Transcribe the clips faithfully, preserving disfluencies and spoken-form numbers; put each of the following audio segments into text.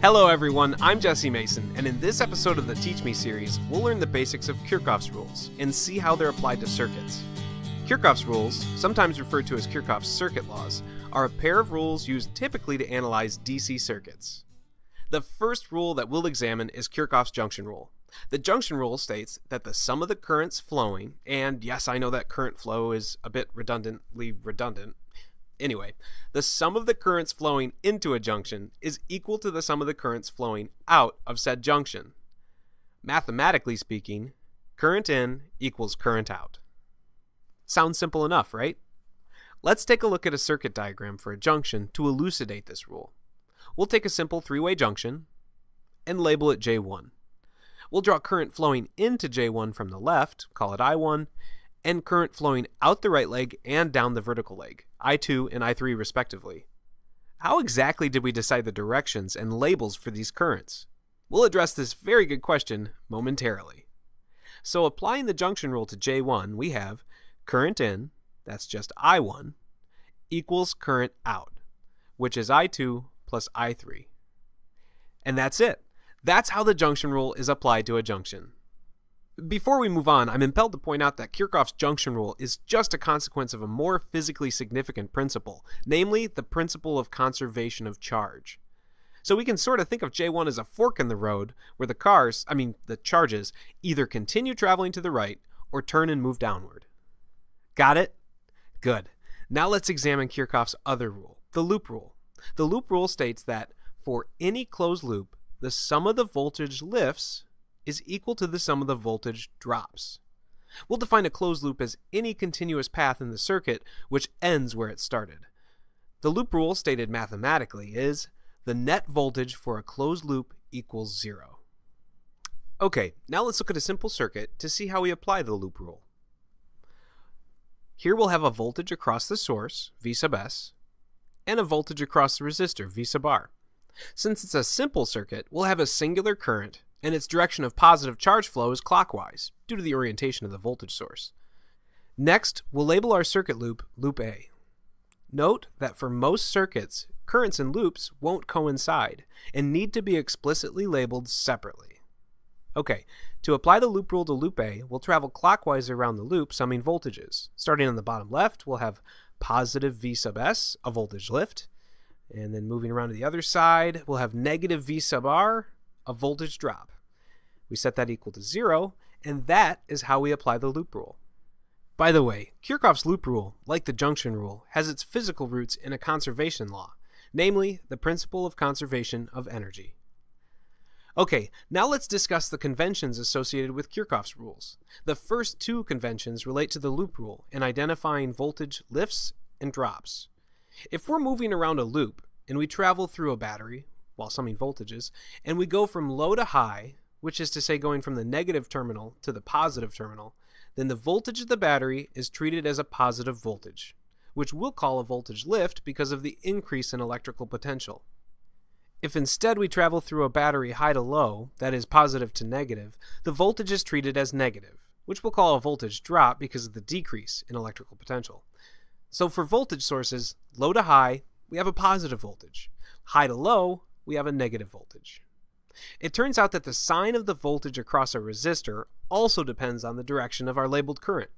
Hello everyone, I'm Jesse Mason, and in this episode of the Teach Me series, we'll learn the basics of Kirchhoff's rules and see how they're applied to circuits. Kirchhoff's rules, sometimes referred to as Kirchhoff's circuit laws, are a pair of rules used typically to analyze D C circuits. The first rule that we'll examine is Kirchhoff's junction rule. The junction rule states that the sum of the currents flowing, and yes, I know that current flow is a bit redundantly redundant, anyway, the sum of the currents flowing into a junction is equal to the sum of the currents flowing out of said junction. Mathematically speaking, current in equals current out. Sounds simple enough, right? Let's take a look at a circuit diagram for a junction to elucidate this rule. We'll take a simple three-way junction and label it J one. We'll draw current flowing into J one from the left, call it I one, and current flowing out the right leg and down the vertical leg, I two and I three respectively. How exactly did we decide the directions and labels for these currents? We'll address this very good question momentarily. So applying the junction rule to J one, we have current in, that's just I one, equals current out, which is I two plus I three. And that's it. That's how the junction rule is applied to a junction. Before we move on, I'm impelled to point out that Kirchhoff's junction rule is just a consequence of a more physically significant principle, namely the principle of conservation of charge. So we can sort of think of J one as a fork in the road where the cars, I mean the charges, either continue traveling to the right or turn and move downward. Got it? Good. Now let's examine Kirchhoff's other rule, the loop rule. The loop rule states that for any closed loop, the sum of the voltage lifts is equal to the sum of the voltage drops. We'll define a closed loop as any continuous path in the circuit which ends where it started. The loop rule stated mathematically is the net voltage for a closed loop equals zero. Okay, now let's look at a simple circuit to see how we apply the loop rule. Here we'll have a voltage across the source, V sub S, and a voltage across the resistor, V sub R. Since it's a simple circuit, we'll have a singular current, and its direction of positive charge flow is clockwise, due to the orientation of the voltage source. Next, we'll label our circuit loop, loop A. Note that for most circuits, currents and loops won't coincide, and need to be explicitly labeled separately. Okay, to apply the loop rule to loop A, we'll travel clockwise around the loop summing voltages. Starting on the bottom left, we'll have positive V sub S, a voltage lift, and then moving around to the other side, we'll have negative V sub R, a voltage drop. We set that equal to zero, and that is how we apply the loop rule. By the way, Kirchhoff's loop rule, like the junction rule, has its physical roots in a conservation law, namely the principle of conservation of energy. Okay, now let's discuss the conventions associated with Kirchhoff's rules. The first two conventions relate to the loop rule in identifying voltage lifts and drops. If we're moving around a loop and we travel through a battery, while summing voltages, and we go from low to high, which is to say going from the negative terminal to the positive terminal, then the voltage of the battery is treated as a positive voltage, which we'll call a voltage lift because of the increase in electrical potential. If instead we travel through a battery high to low, that is positive to negative, the voltage is treated as negative, which we'll call a voltage drop because of the decrease in electrical potential. So for voltage sources, low to high, we have a positive voltage. High to low, we have a negative voltage. It turns out that the sign of the voltage across a resistor also depends on the direction of our labeled current.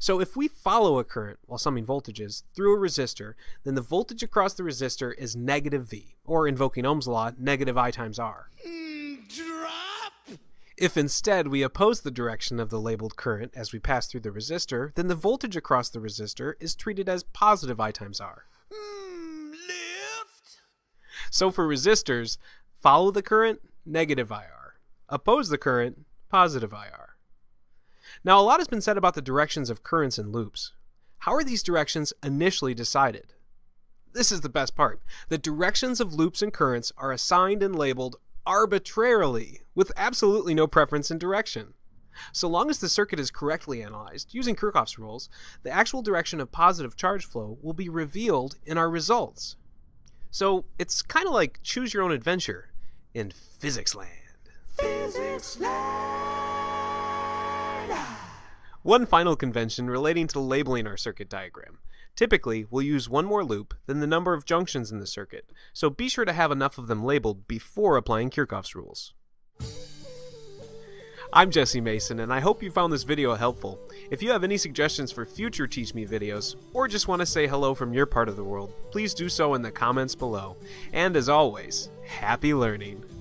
So if we follow a current, while summing voltages, through a resistor, then the voltage across the resistor is negative V, or invoking Ohm's law, negative I times R. Mm, drop! If instead we oppose the direction of the labeled current as we pass through the resistor, then the voltage across the resistor is treated as positive I times R. Mm, So for resistors, follow the current, negative I R. Oppose the current, positive I R. Now, a lot has been said about the directions of currents and loops. How are these directions initially decided? This is the best part. The directions of loops and currents are assigned and labeled arbitrarily, with absolutely no preference in direction. So long as the circuit is correctly analyzed, using Kirchhoff's rules, the actual direction of positive charge flow will be revealed in our results. So it's kind of like choose your own adventure in physics land. Physics land. One final convention relating to labeling our circuit diagram. Typically, we'll use one more loop than the number of junctions in the circuit, so be sure to have enough of them labeled before applying Kirchhoff's rules. I'm Jesse Mason, and I hope you found this video helpful. If you have any suggestions for future Teach Me videos, or just want to say hello from your part of the world, please do so in the comments below. And as always, happy learning!